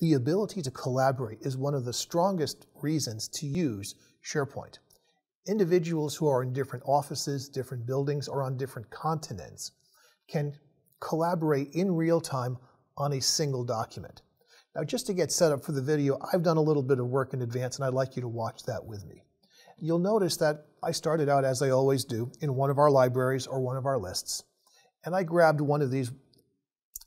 The ability to collaborate is one of the strongest reasons to use SharePoint. Individuals who are in different offices, different buildings, or on different continents can collaborate in real time on a single document. Now, just to get set up for the video, I've done a little bit of work in advance, and I'd like you to watch that with me. You'll notice that I started out, as I always do, in one of our libraries or one of our lists, and I grabbed one of these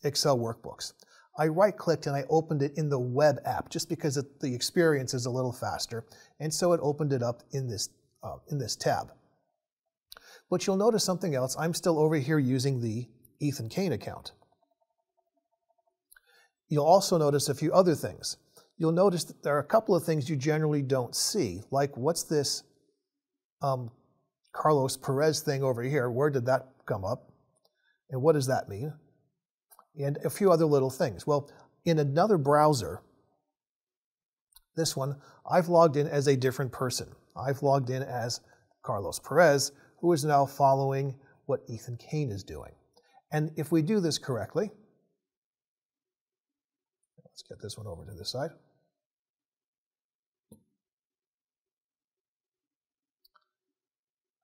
Excel workbooks. I right-clicked and I opened it in the web app, just because the experience is a little faster, and so it opened it up in this tab. But you'll notice something else. I'm still over here using the Ethan Kane account. You'll also notice a few other things. You'll notice that there are a couple of things you generally don't see, like what's this Carlos Perez thing over here? Where did that come up? And what does that mean? And a few other little things. Well, in another browser, this one, I've logged in as a different person. I've logged in as Carlos Perez, who is now following what Ethan Kane is doing. And if we do this correctly, let's get this one over to this side.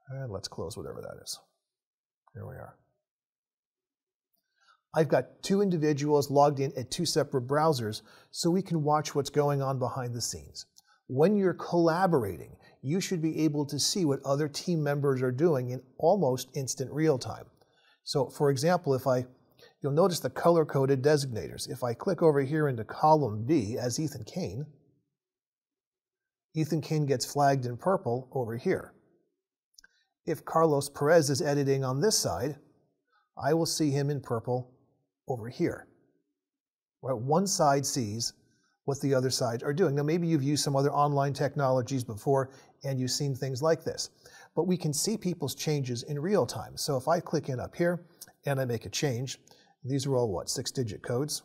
And let's close whatever that is. Here we are. I've got two individuals logged in at two separate browsers, so we can watch what's going on behind the scenes. When you're collaborating, you should be able to see what other team members are doing in almost instant real time. So for example, you'll notice the color-coded designators. If I click over here into column B as Ethan Kane gets flagged in purple over here. If Carlos Perez is editing on this side, I will see him in purple over here. Right, one side sees what the other side are doing. Now maybe you've used some other online technologies before and you've seen things like this, but we can see people's changes in real time. So if I click in up here and I make a change, these are all what, 6-digit codes.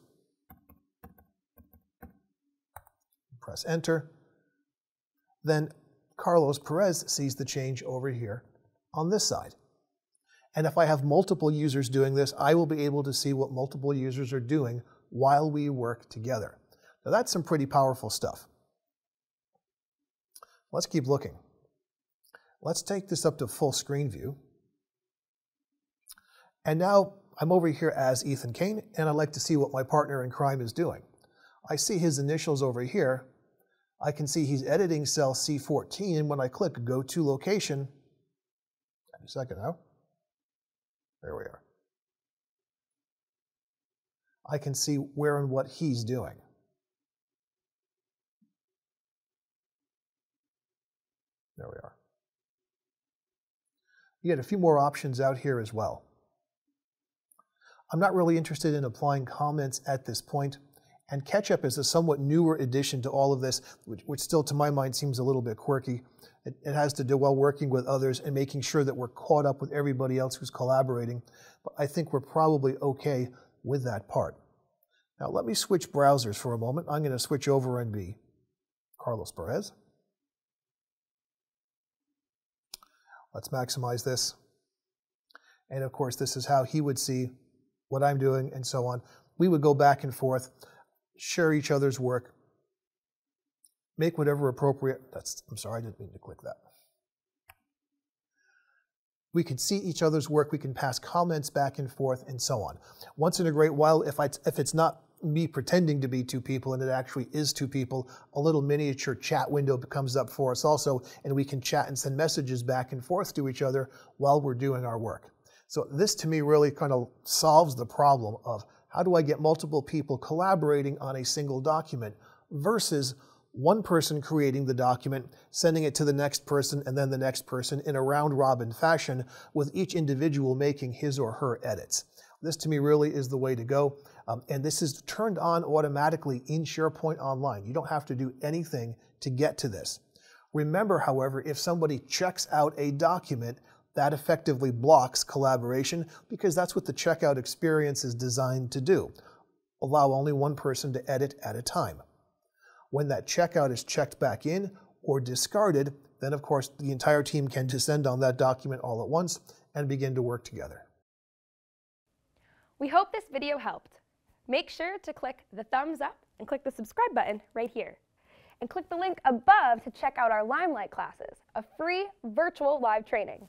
Press enter. Then Carlos Perez sees the change over here on this side. And if I have multiple users doing this, I will be able to see what multiple users are doing while we work together. Now that's some pretty powerful stuff. Let's keep looking. Let's take this up to full screen view. And now I'm over here as Ethan Kane, and I'd like to see what my partner in crime is doing. I see his initials over here. I can see he's editing cell C14, and when I click go to location, a second now, there we are. I can see where and what he's doing. There we are. You get a few more options out here as well. I'm not really interested in applying comments at this point, and Ketchup is a somewhat newer addition to all of this, which still to my mind seems a little bit quirky. It has to do well working with others and making sure that we're caught up with everybody else who's collaborating, but I think we're probably okay with that part. Now let me switch browsers for a moment. I'm going to switch over and be Carlos Perez. Let's maximize this. And of course, this is how he would see what I'm doing and so on. We would go back and forth, share each other's work, make whatever appropriate, I'm sorry, I didn't mean to click that. We could see each other's work, we can pass comments back and forth and so on. Once in a great while, if it's not me pretending to be two people and it actually is two people, a little miniature chat window comes up for us also, and we can chat and send messages back and forth to each other while we're doing our work. So this to me really kind of solves the problem of how do I get multiple people collaborating on a single document versus one person creating the document, sending it to the next person and then the next person in a round-robin fashion with each individual making his or her edits. This to me really is the way to go. And this is turned on automatically in SharePoint Online. You don't have to do anything to get to this. Remember, however, if somebody checks out a document, that effectively blocks collaboration because that's what the checkout experience is designed to do. Allow only one person to edit at a time. When that checkout is checked back in or discarded, then of course the entire team can descend on that document all at once and begin to work together. We hope this video helped. make sure to click the thumbs up and click the subscribe button right here. And click the link above to check out our Limelight classes, a free virtual live training.